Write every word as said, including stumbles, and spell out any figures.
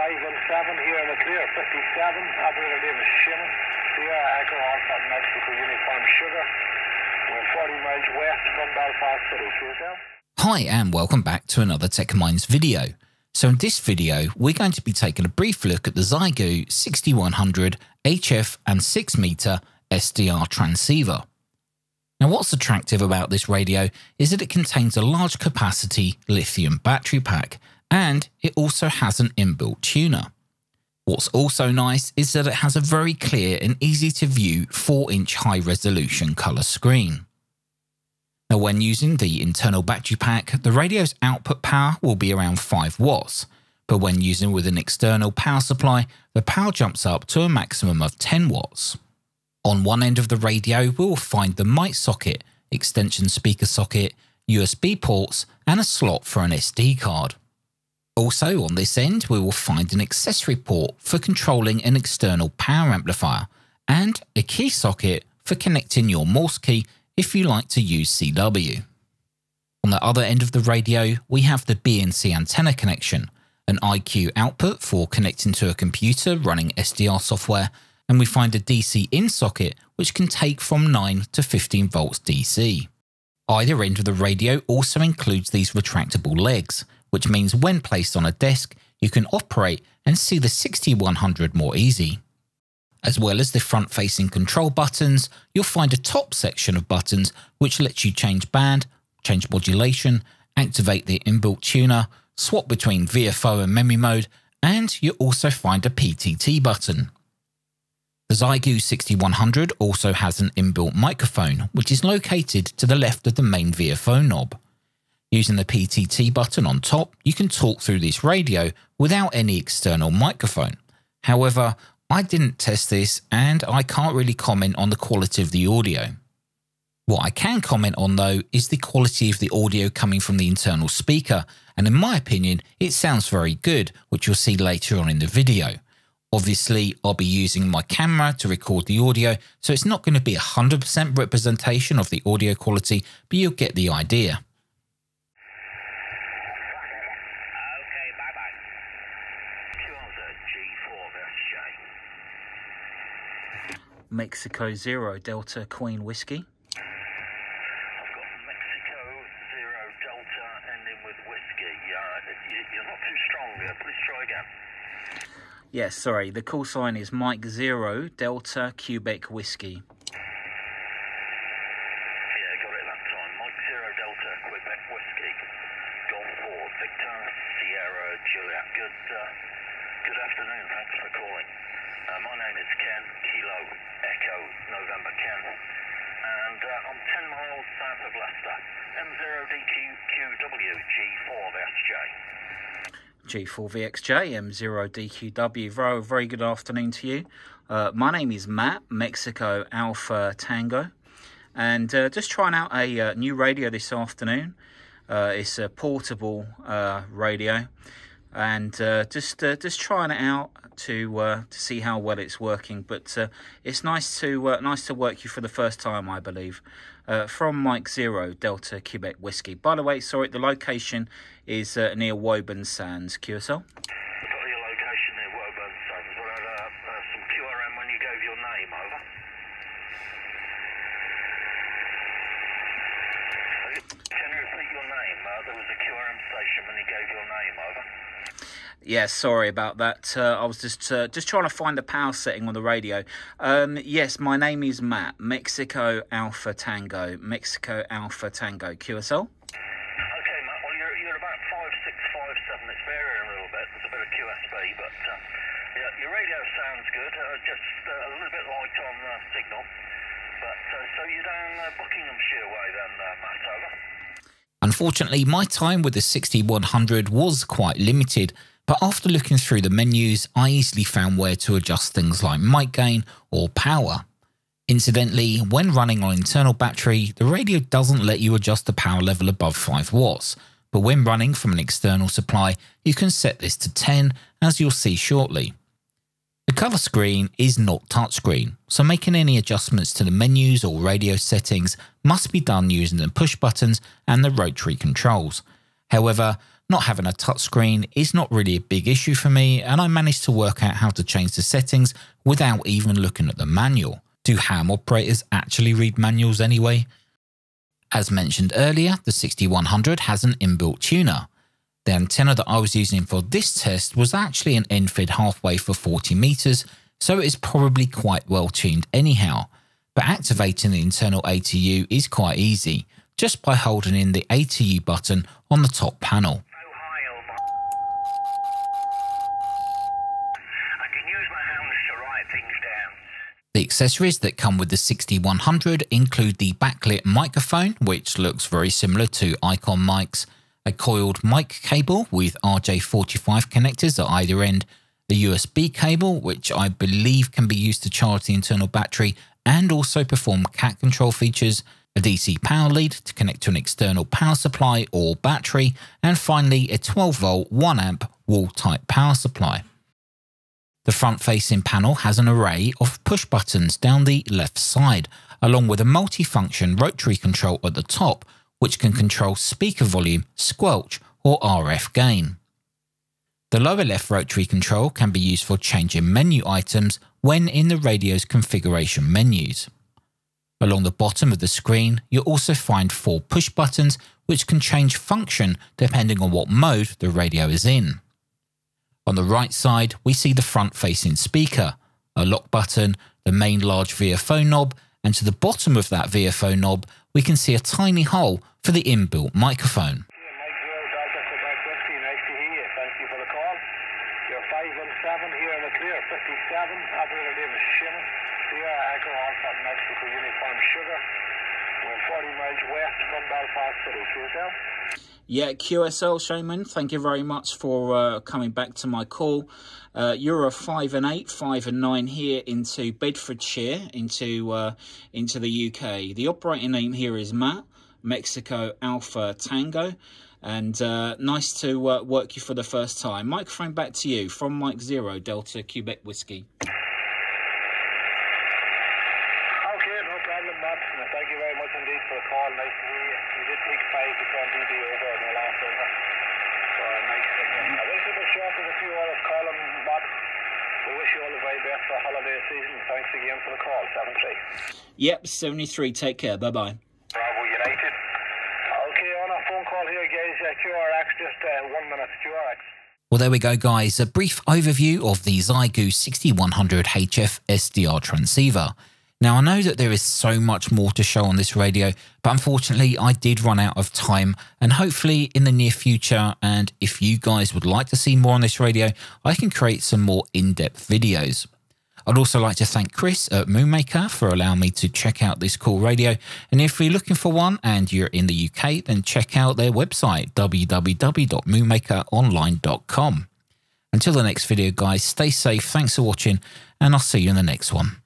five and seven here in the clear, fifty-seven, operator Davis Shannon, Sierra Echo Alpha Mexico Uniform Sugar, we're forty miles west from Belfast City, Tuesday. Hi and welcome back to another Tech Minds video. So in this video, we're going to be taking a brief look at the XIEGU sixty-one hundred H F and six meter S D R transceiver. Now what's attractive about this radio is that it contains a large capacity lithium battery pack, and it also has an inbuilt tuner. What's also nice is that it has a very clear and easy to view four inch high resolution colour screen. Now when using the internal battery pack, the radio's output power will be around five watts, but when using with an external power supply, the power jumps up to a maximum of ten watts. On one end of the radio, we will find the mic socket, extension speaker socket, U S B ports, and a slot for an S D card. Also on this end, we will find an accessory port for controlling an external power amplifier, and a key socket for connecting your Morse key if you like to use C W. On the other end of the radio, we have the B N C antenna connection, an I Q output for connecting to a computer running S D R software, and we find a D C in socket which can take from nine to fifteen volts D C. Either end of the radio also includes these retractable legs, which means when placed on a desk, you can operate and see the sixty-one hundred more easy. As well as the front-facing control buttons, you'll find a top section of buttons which lets you change band, change modulation, activate the inbuilt tuner, swap between V F O and memory mode, and you'll also find a P T T button. The XIEGU sixty-one hundred also has an inbuilt microphone, which is located to the left of the main V F O knob. Using the P T T button on top, you can talk through this radio without any external microphone. However, I didn't test this and I can't really comment on the quality of the audio. What I can comment on though is the quality of the audio coming from the internal speaker, and in my opinion it sounds very good, which you'll see later on in the video. Obviously, I'll be using my camera to record the audio, so it's not going to be one hundred percent representation of the audio quality, but you'll get the idea. Mexico Zero Delta Queen Whiskey. I've got Mexico Zero Delta ending with Whiskey. Uh, you're not too strong there. Please try again. Yes, yeah, sorry. The call sign is Mike Zero Delta Quebec Whiskey. Yeah, got it that time. Mike Zero Delta Quebec Whiskey. Golf four Victor Sierra Juliet. Good, uh, good afternoon. Thanks for calling. Uh, my name is Ken, Kilo Echo November Ken, and uh, I'm ten miles south of Leicester, M zero D Q Q W G four V X J. G four V X J, M zero D Q W, very, very good afternoon to you. Uh, my name is Matt, Mexico Alpha Tango, and uh, just trying out a uh, new radio this afternoon. Uh, it's a portable uh, radio. And uh, just uh, just trying it out to uh, to see how well it's working, but uh, it's nice to uh, nice to work you for the first time, I believe. Uh, from Mike Zero Delta Quebec Whiskey. By the way, sorry, the location is uh, near Woburn Sands, Q S L. I've got your location near Woburn Sands. Well, I'll uh, uh, some Q R M when you gave your name over. Can you repeat your name? Uh, there was a Q R M station when you gave your name over. Yeah, sorry about that. Uh, I was just uh, just trying to find the power setting on the radio. Um, yes, my name is Matt, Mexico Alpha Tango, Mexico Alpha Tango, Q S L. Okay, Matt. Well, you're you're about five six five seven. It's varying a little bit. It's a bit of Q S B, but uh, yeah, your radio sounds good. Uh, just uh, a little bit light on uh, signal. But uh, so you're down uh, Buckinghamshire way then, uh, Matt? Over. Unfortunately, my time with the sixty-one hundred was quite limited, but after looking through the menus, I easily found where to adjust things like mic gain or power. Incidentally, when running on internal battery, the radio doesn't let you adjust the power level above five watts, but when running from an external supply, you can set this to ten, as you'll see shortly. The cover screen is not touchscreen, so making any adjustments to the menus or radio settings must be done using the push buttons and the rotary controls. However, Not having a touchscreen is not really a big issue for me, and I managed to work out how to change the settings without even looking at the manual. Do ham operators actually read manuals anyway? As mentioned earlier, the sixty-one hundred has an inbuilt tuner. The antenna that I was using for this test was actually an N F I D halfway for forty meters, so it is probably quite well tuned anyhow. But activating the internal A T U is quite easy, just by holding in the A T U button on the top panel. The accessories that come with the sixty-one hundred include the backlit microphone, which looks very similar to Icom mics, a coiled mic cable with R J forty-five connectors at either end, the U S B cable, which I believe can be used to charge the internal battery and also perform cat control features, a D C power lead to connect to an external power supply or battery, and finally a twelve volt one amp wall-type power supply. The front-facing panel has an array of push buttons down the left side, along with a multi-function rotary control at the top, which can control speaker volume, squelch, or R F gain. The lower left rotary control can be used for changing menu items when in the radio's configuration menus. Along the bottom of the screen, you'll also find four push buttons which can change function depending on what mode the radio is in. On the right side, we see the front-facing speaker, a lock button, the main large V F O knob, and to the bottom of that V F O knob, we can see a tiny hole for the inbuilt microphone. Yeah, Q S L Shaman, thank you very much for uh, coming back to my call. Uh, you're a five and eight, five and nine here into Bedfordshire, into uh, into the U K. The operating name here is Matt, Mexico Alpha Tango, and uh, nice to uh, work you for the first time. Microphone back to you from Mike Zero Delta Quebec Whiskey. Yep, seventy-three. Take care. Bye-bye. Bravo United. Okay, on a phone call here, guys. Uh, Q R X, just uh, one minute. Q R X. Well, there we go, guys. A brief overview of the XIEGU sixty-one hundred H F S D R transceiver. Now, I know that there is so much more to show on this radio, but unfortunately, I did run out of time. And hopefully, in the near future, and if you guys would like to see more on this radio, I can create some more in-depth videos. I'd also like to thank Chris at Moonmaker for allowing me to check out this cool radio. And if you're looking for one and you're in the U K, then check out their website, w w w dot moonmaker online dot com. Until the next video, guys, stay safe. Thanks for watching, and I'll see you in the next one.